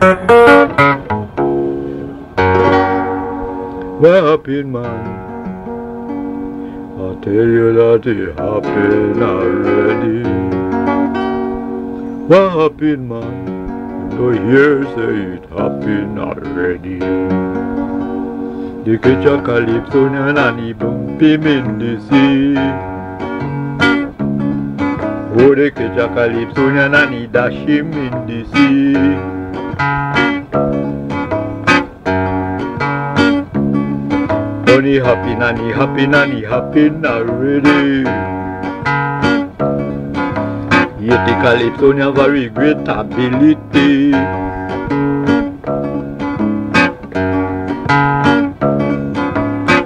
Wa' apin man, I tell you that it happened already. Wa' apin man, you hear say it happened already. Dikecha calypso nanani bumpim in the sea. Oh, dikecha calypso nanani dash him in the sea. Only happy nanny, happy nanny, happy already. Yet the calypso has very great ability.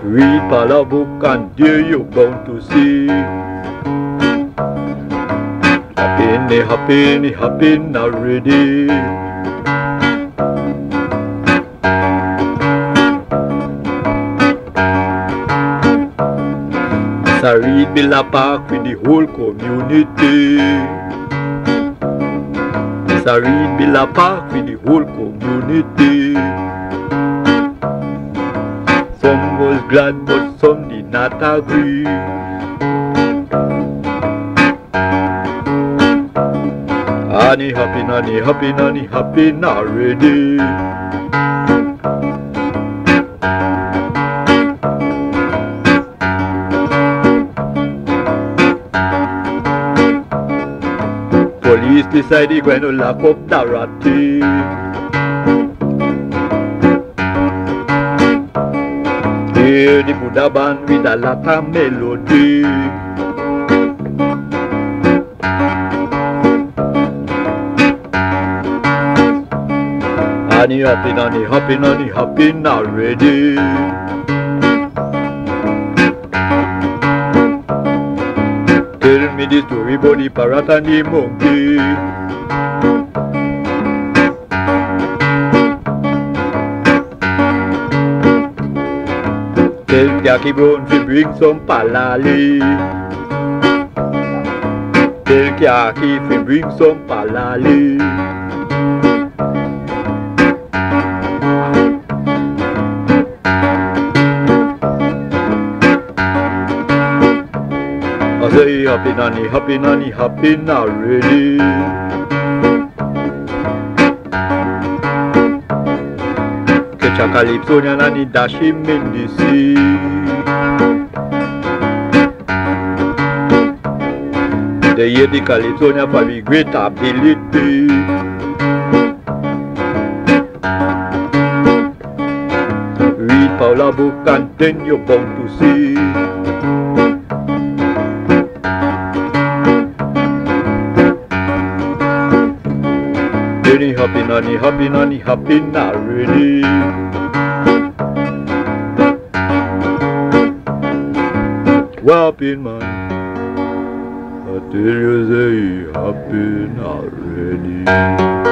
Read the book and there you're bound to see. Happy, happy, happy already. Sorry, build a park with the whole community. Sorry, build a park with the whole community. Some was glad, but some did not agree. Honey, happy, honey, happy, honey, happy already. Police decide they're going to lock up Dorothy. Here they put a band with a lot of melody. And you're hopping on, you're hopping on, you're hopping already. Tell me the story about the parrot and the monkey. Tell Jackie Brown to bring some palali. Tell Jackie to bring some palali. I say happy nanny, happy nanny, happy already. Catch a calypso nanny dash him in the sea. They hear the calypso nanny for great ability. Read Paula book and then you're bound to see. Honey, hoppin', honey, hoppin', honey, hoppin' already. Wa' apin man, I tell you say it happened already.